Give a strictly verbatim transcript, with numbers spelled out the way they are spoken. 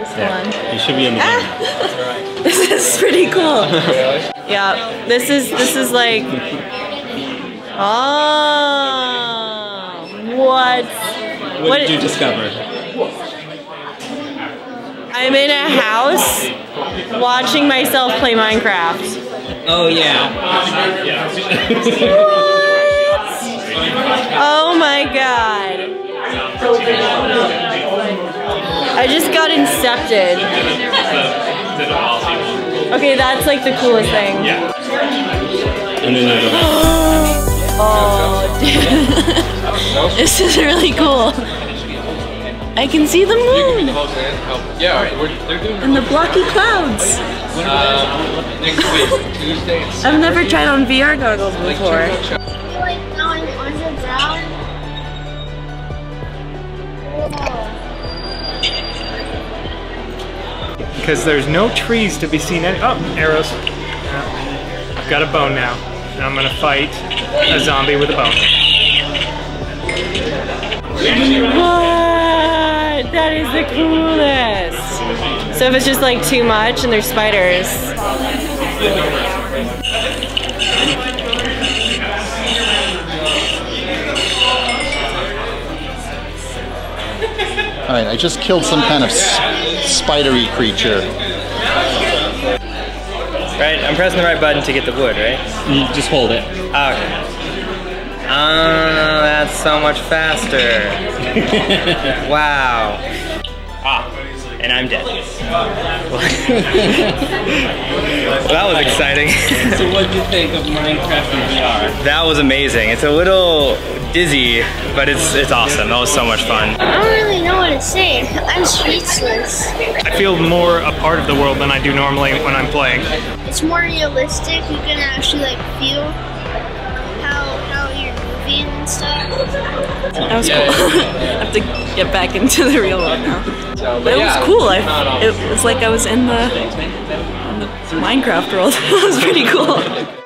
this yeah. one. You should be in the ah. That's right. This is pretty cool. Yeah, this is this is like oh what? What, what did you discover? I'm in a house watching myself play Minecraft. Oh yeah. Oh my god. I just got incepted. Okay, that's like the coolest thing. Yeah. Oh, dude. This is really cool. I can see the moon. Yeah, and the blocky clouds. Um, next week, Tuesday. I've never tried on V R goggles before. Like going underground. Because there's no trees to be seen any- oh, arrows. Yeah. I've got a bone now, and I'm gonna fight a zombie with a bone. What? That is the coolest! So if it's just like too much and there's spiders. Alright, I just killed some kind of spidery creature. Right, I'm pressing the right button to get the wood, right? You just hold it. Oh, okay. Oh, that's so much faster. Wow. Ah, and I'm dead. Well, that was exciting. So what did you think of Minecraft in V R? That was amazing. It's a little dizzy, but it's it's awesome. That was so much fun. I don't really know what to say. I'm speechless. I feel more a part of the world than I do normally when I'm playing. It's more realistic. You can actually like feel how how you're moving and stuff. That was cool. I have to get back into the real world now. But it was cool. I, it was like I was in the, in the Minecraft world. It was pretty cool.